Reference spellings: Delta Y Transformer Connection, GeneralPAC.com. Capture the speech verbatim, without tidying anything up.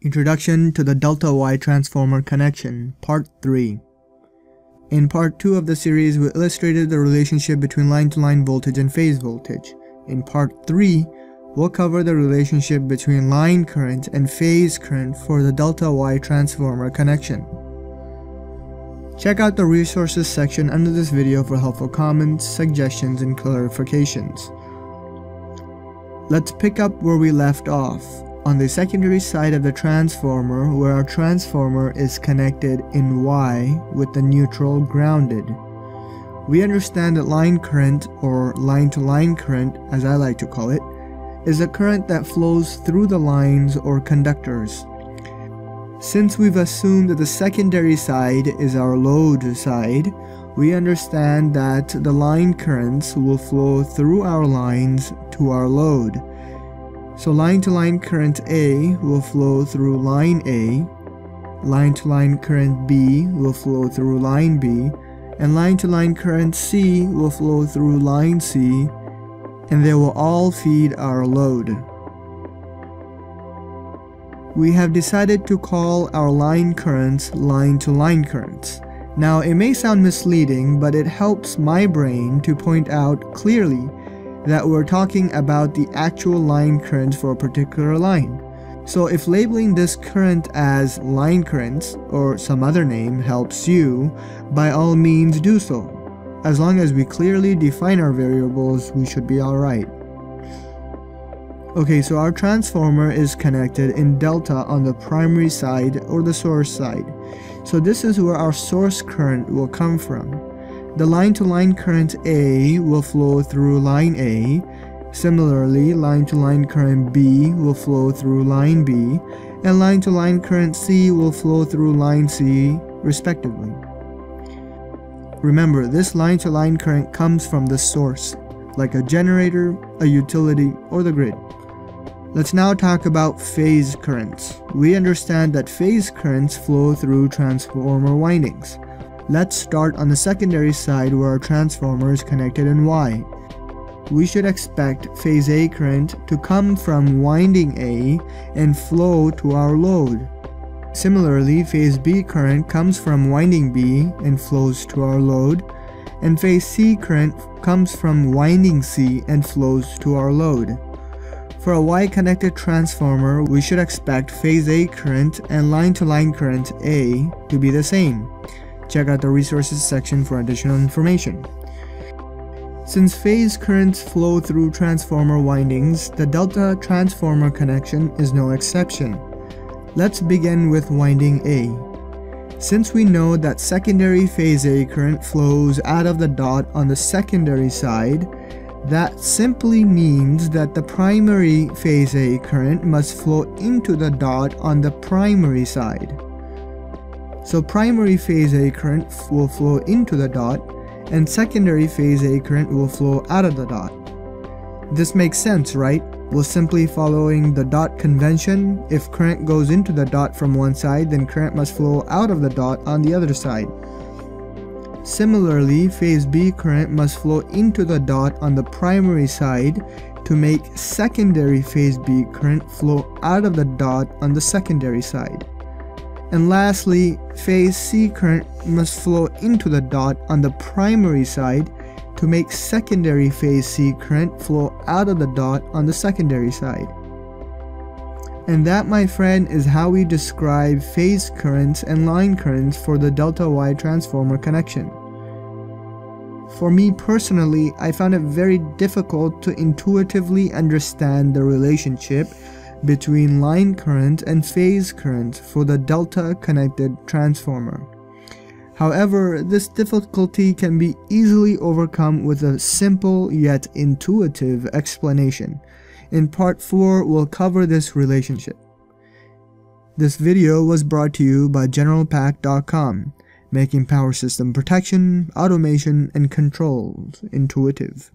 Introduction to the Delta Y Transformer Connection, Part three. In Part two of the series, we illustrated the relationship between line-to-line voltage and phase voltage. In Part three, we'll cover the relationship between line current and phase current for the Delta Y Transformer Connection. Check out the resources section under this video for helpful comments, suggestions, and clarifications. Let's pick up where we left off. On the secondary side of the transformer, where our transformer is connected in Y with the neutral grounded. We understand that line current, or line-to-line current as I like to call it, is a current that flows through the lines or conductors. Since we've assumed that the secondary side is our load side, we understand that the line currents will flow through our lines to our load. So line-to-line current A will flow through line A, line-to-line current B will flow through line B, and line-to-line current C will flow through line C, and they will all feed our load. We have decided to call our line currents line-to-line currents. Now, it may sound misleading, but it helps my brain to point out clearly that we're talking about the actual line currents for a particular line. So if labeling this current as line currents or some other name helps you, by all means do so. As long as we clearly define our variables, we should be alright. Okay, so our transformer is connected in delta on the primary side or the source side. So this is where our source current will come from. The line-to-line current A will flow through line A. Similarly, line-to-line current B will flow through line B, and line-to-line current C will flow through line C, respectively. Remember, this line-to-line current comes from the source, like a generator, a utility, or the grid. Let's now talk about phase currents. We understand that phase currents flow through transformer windings. Let's start on the secondary side where our transformer is connected in Y. We should expect phase A current to come from winding A and flow to our load. Similarly, phase B current comes from winding B and flows to our load, and phase C current comes from winding C and flows to our load. For a Y-connected transformer, we should expect phase A current and line-to-line current A to be the same. Check out the resources section for additional information. Since phase currents flow through transformer windings, the delta transformer connection is no exception. Let's begin with winding A. Since we know that secondary phase A current flows out of the dot on the secondary side, that simply means that the primary phase A current must flow into the dot on the primary side. So primary phase A current will flow into the dot, and secondary phase A current will flow out of the dot. This makes sense, right? We're simply following the dot convention. If current goes into the dot from one side, then current must flow out of the dot on the other side. Similarly, phase B current must flow into the dot on the primary side to make secondary phase B current flow out of the dot on the secondary side. And lastly, phase C current must flow into the dot on the primary side to make secondary phase C current flow out of the dot on the secondary side. And that, my friend, is how we describe phase currents and line currents for the Delta Y transformer connection. For me personally, I found it very difficult to intuitively understand the relationship between line current and phase current for the delta connected transformer. However, this difficulty can be easily overcome with a simple yet intuitive explanation. In part four, we'll cover this relationship. This video was brought to you by General Pac dot com, making power system protection, automation, and controls intuitive.